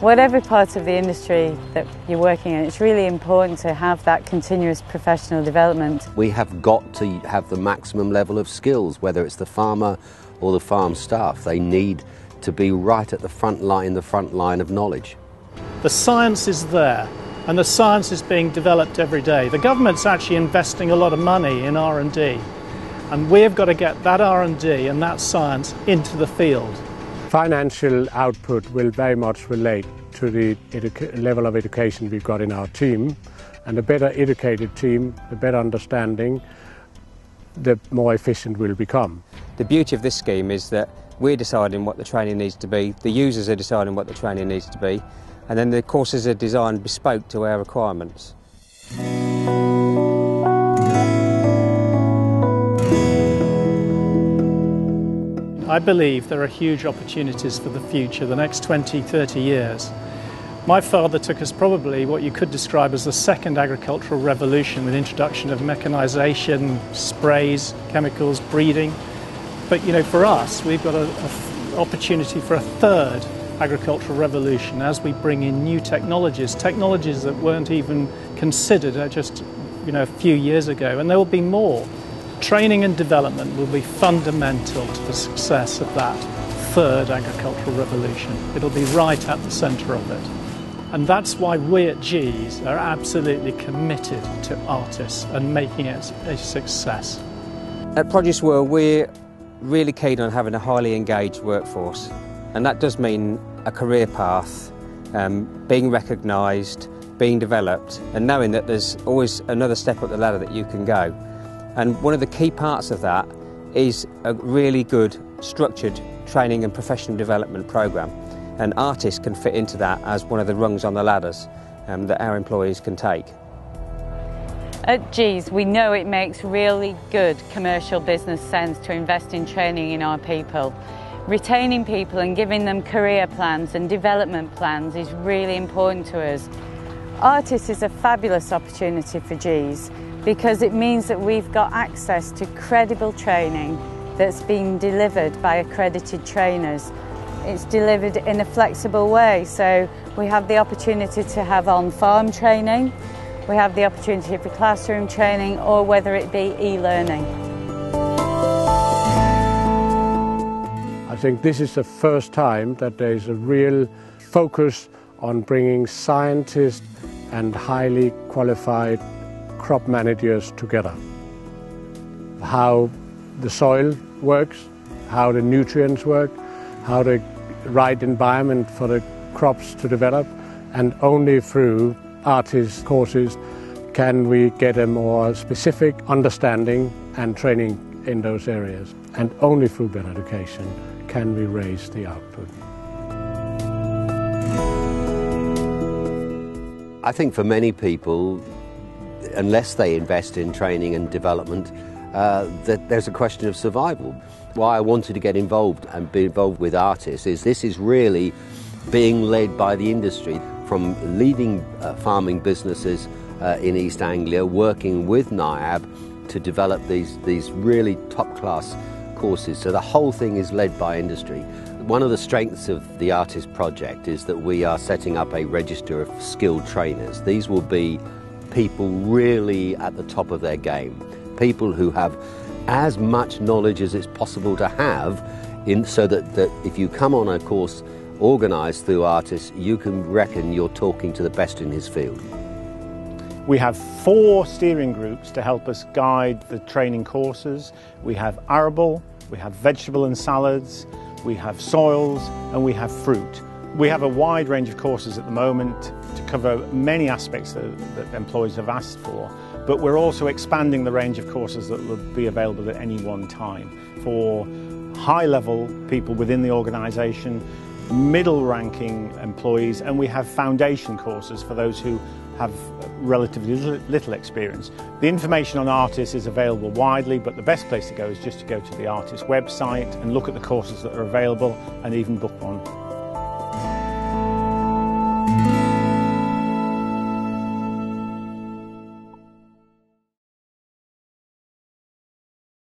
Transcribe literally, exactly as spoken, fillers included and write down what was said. Whatever part of the industry that you're working in, it's really important to have that continuous professional development. We have got to have the maximum level of skills, whether it's the farmer or the farm staff. They need to be right at the front line, the front line of knowledge. The science is there, and the science is being developed every day. The government's actually investing a lot of money in R and D, and we've got to get that R and D and that science into the field. Financial output will very much relate to the level of education we've got in our team, and the better educated team, the better understanding, the more efficient we'll become. The beauty of this scheme is that we're deciding what the training needs to be, the users are deciding what the training needs to be, and then the courses are designed bespoke to our requirements. I believe there are huge opportunities for the future, the next twenty, thirty years. My father took us probably what you could describe as the second agricultural revolution, with the introduction of mechanisation, sprays, chemicals, breeding. But you know, for us, we've got an opportunity for a third agricultural revolution as we bring in new technologies, technologies that weren't even considered just you know, a few years ago, and there will be more. Training and development will be fundamental to the success of that third agricultural revolution. It'll be right at the centre of it. And that's why we at G's are absolutely committed to ARTIS and making it a success. At Produce World, we're really keen on having a highly engaged workforce, and that does mean a career path, um, being recognised, being developed, and knowing that there's always another step up the ladder that you can go. And one of the key parts of that is a really good structured training and professional development programme. And ARTIS can fit into that as one of the rungs on the ladders um, that our employees can take. At G's, we know it makes really good commercial business sense to invest in training in our people. Retaining people and giving them career plans and development plans is really important to us. ARTIS is a fabulous opportunity for G's, because it means that we've got access to credible training that's being delivered by accredited trainers. It's delivered in a flexible way, so we have the opportunity to have on-farm training, we have the opportunity for classroom training, or whether it be e-learning. I think this is the first time that there is a real focus on bringing scientists and highly qualified crop managers together. How the soil works, how the nutrients work, how the right environment for the crops to develop, and only through ARTIS courses can we get a more specific understanding and training in those areas. And only through better education can we raise the output. I think for many people, unless they invest in training and development, uh, that there's a question of survival. Why I wanted to get involved and be involved with ARTIS is this is really being led by the industry, from leading uh, farming businesses uh, in East Anglia, working with N I A B to develop these, these really top-class courses. So the whole thing is led by industry. One of the strengths of the ARTIS project is that we are setting up a register of skilled trainers. These will be people really at the top of their game, people who have as much knowledge as it's possible to have, in, so that, that if you come on a course organised through ARTIS, you can reckon you're talking to the best in his field. We have four steering groups to help us guide the training courses. We have arable, we have vegetable and salads, we have soils, and we have fruit. We have a wide range of courses at the moment to cover many aspects that, that employers have asked for, but we're also expanding the range of courses that will be available at any one time for high-level people within the organisation, middle-ranking employees, and we have foundation courses for those who have relatively little experience. The information on ARTIS is available widely, but the best place to go is just to go to the ARTIS website and look at the courses that are available and even book one.